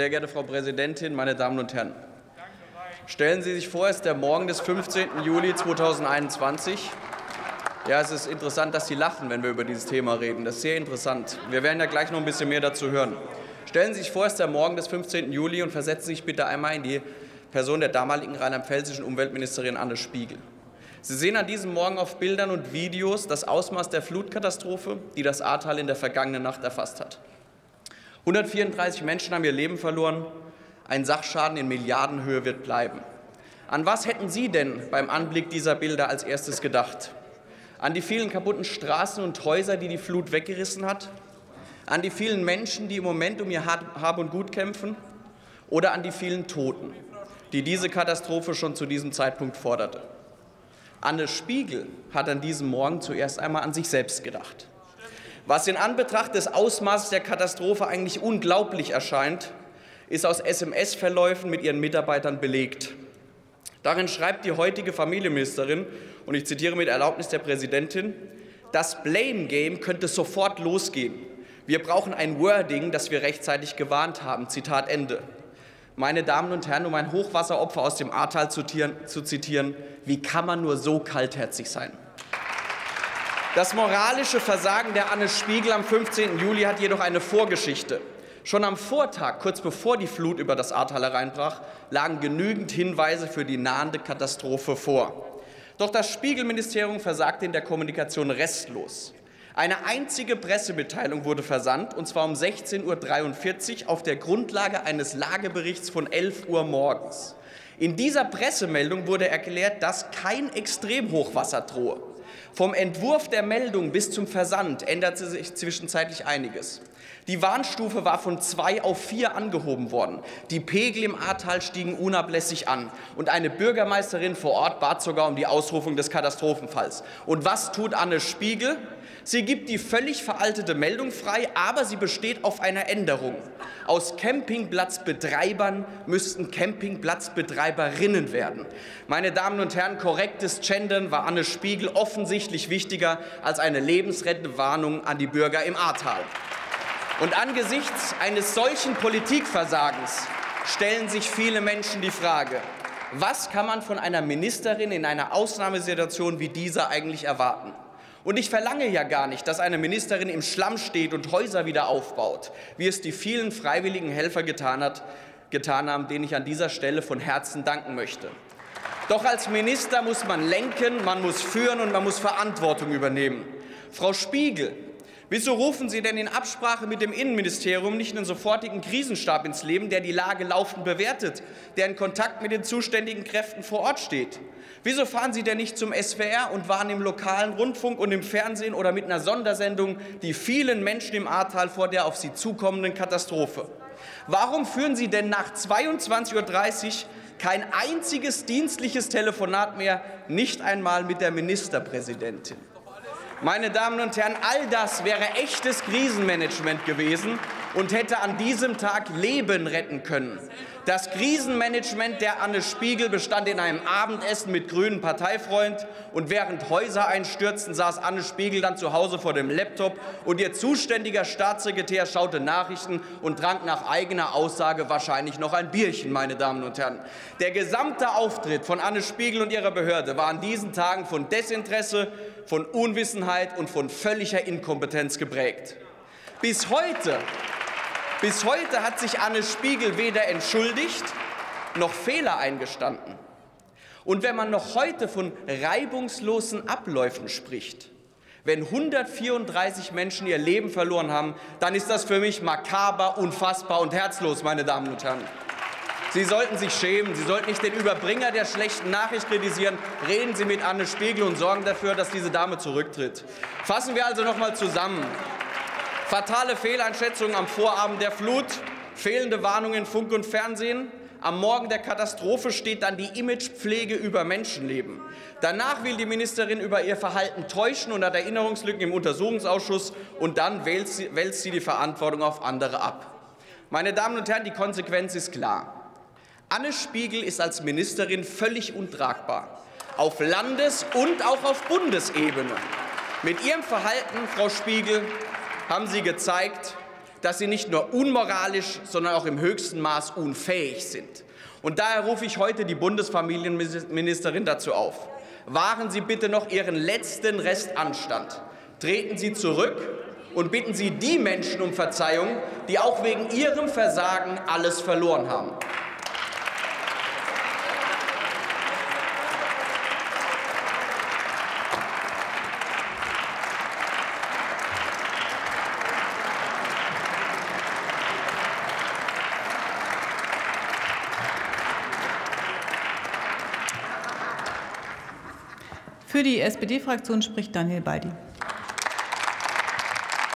Sehr geehrte Frau Präsidentin, meine Damen und Herren! Stellen Sie sich vor, es ist der Morgen des 15. Juli 2021. Ja, es ist interessant, dass Sie lachen, wenn wir über dieses Thema reden. Das ist sehr interessant. Wir werden ja gleich noch ein bisschen mehr dazu hören. Stellen Sie sich vor, es ist der Morgen des 15. Juli und versetzen Sie sich bitte einmal in die Person der damaligen rheinland-pfälzischen Umweltministerin Anne Spiegel. Sie sehen an diesem Morgen auf Bildern und Videos das Ausmaß der Flutkatastrophe, die das Ahrtal in der vergangenen Nacht erfasst hat. 134 Menschen haben ihr Leben verloren. Ein Sachschaden in Milliardenhöhe wird bleiben. An was hätten Sie denn beim Anblick dieser Bilder als erstes gedacht? An die vielen kaputten Straßen und Häuser, die die Flut weggerissen hat? An die vielen Menschen, die im Moment um ihr Hab und Gut kämpfen? Oder an die vielen Toten, die diese Katastrophe schon zu diesem Zeitpunkt forderte? Anne Spiegel hat an diesem Morgen zuerst einmal an sich selbst gedacht. Was in Anbetracht des Ausmaßes der Katastrophe eigentlich unglaublich erscheint, ist aus SMS-Verläufen mit ihren Mitarbeitern belegt. Darin schreibt die heutige Familienministerin, und ich zitiere mit Erlaubnis der Präsidentin, das Blame Game könnte sofort losgehen. Wir brauchen ein Wording, das wir rechtzeitig gewarnt haben. Zitat Ende. Meine Damen und Herren, um ein Hochwasseropfer aus dem Ahrtal zu zitieren, wie kann man nur so kaltherzig sein? Das moralische Versagen der Anne Spiegel am 15. Juli hat jedoch eine Vorgeschichte. Schon am Vortag, kurz bevor die Flut über das Ahrtal hereinbrach, lagen genügend Hinweise für die nahende Katastrophe vor. Doch das Spiegelministerium versagte in der Kommunikation restlos. Eine einzige Pressemitteilung wurde versandt, und zwar um 16.43 Uhr auf der Grundlage eines Lageberichts von 11 Uhr morgens. In dieser Pressemeldung wurde erklärt, dass kein Extremhochwasser drohe. Vom Entwurf der Meldung bis zum Versand änderte sich zwischenzeitlich einiges. Die Warnstufe war von 2 auf 4 angehoben worden. Die Pegel im Ahrtal stiegen unablässig an. Und eine Bürgermeisterin vor Ort bat sogar um die Ausrufung des Katastrophenfalls. Und was tut Anne Spiegel? Sie gibt die völlig veraltete Meldung frei, aber sie besteht auf einer Änderung. Aus Campingplatzbetreibern müssten Campingplatzbetreiberinnen werden. Meine Damen und Herren, korrektes Gendern war Anne Spiegel offensichtlich wichtiger als eine lebensrettende Warnung an die Bürger im Ahrtal. Und angesichts eines solchen Politikversagens stellen sich viele Menschen die Frage, was kann man von einer Ministerin in einer Ausnahmesituation wie dieser eigentlich erwarten? Und ich verlange ja gar nicht, dass eine Ministerin im Schlamm steht und Häuser wieder aufbaut, wie es die vielen freiwilligen Helfer getan haben, denen ich an dieser Stelle von Herzen danken möchte. Doch als Minister muss man lenken, man muss führen und man muss Verantwortung übernehmen. Frau Spiegel, wieso rufen Sie denn in Absprache mit dem Innenministerium nicht einen sofortigen Krisenstab ins Leben, der die Lage laufend bewertet, der in Kontakt mit den zuständigen Kräften vor Ort steht? Wieso fahren Sie denn nicht zum SWR und warnen im lokalen Rundfunk und im Fernsehen oder mit einer Sondersendung die vielen Menschen im Ahrtal vor der auf sie zukommenden Katastrophe? Warum führen Sie denn nach 22.30 Uhr kein einziges dienstliches Telefonat mehr, nicht einmal mit der Ministerpräsidentin? Meine Damen und Herren, all das wäre echtes Krisenmanagement gewesen und hätte an diesem Tag Leben retten können. Das Krisenmanagement der Anne Spiegel bestand in einem Abendessen mit grünen Parteifreund, und während Häuser einstürzten, saß Anne Spiegel dann zu Hause vor dem Laptop und ihr zuständiger Staatssekretär schaute Nachrichten und trank nach eigener Aussage wahrscheinlich noch ein Bierchen, meine Damen und Herren. Der gesamte Auftritt von Anne Spiegel und ihrer Behörde war an diesen Tagen von Desinteresse, von Unwissenheit und von völliger Inkompetenz geprägt. Bis heute hat sich Anne Spiegel weder entschuldigt noch Fehler eingestanden. Und wenn man noch heute von reibungslosen Abläufen spricht, wenn 134 Menschen ihr Leben verloren haben, dann ist das für mich makaber, unfassbar und herzlos, meine Damen und Herren. Sie sollten sich schämen, Sie sollten nicht den Überbringer der schlechten Nachricht kritisieren. Reden Sie mit Anne Spiegel und sorgen dafür, dass diese Dame zurücktritt. Fassen wir also noch mal zusammen. Fatale Fehleinschätzungen am Vorabend der Flut, fehlende Warnungen in Funk und Fernsehen. Am Morgen der Katastrophe steht dann die Imagepflege über Menschenleben. Danach will die Ministerin über ihr Verhalten täuschen und hat Erinnerungslücken im Untersuchungsausschuss. Und dann wälzt sie die Verantwortung auf andere ab. Meine Damen und Herren, die Konsequenz ist klar. Anne Spiegel ist als Ministerin völlig untragbar, auf Landes- und auch auf Bundesebene. Mit Ihrem Verhalten, Frau Spiegel, haben Sie gezeigt, dass sie nicht nur unmoralisch, sondern auch im höchsten Maß unfähig sind. Und daher rufe ich heute die Bundesfamilienministerin dazu auf. Wahren Sie bitte noch Ihren letzten Rest Anstand. Treten Sie zurück und bitten Sie die Menschen um Verzeihung, die auch wegen ihrem Versagen alles verloren haben. Für die SPD-Fraktion spricht Daniel Baldi.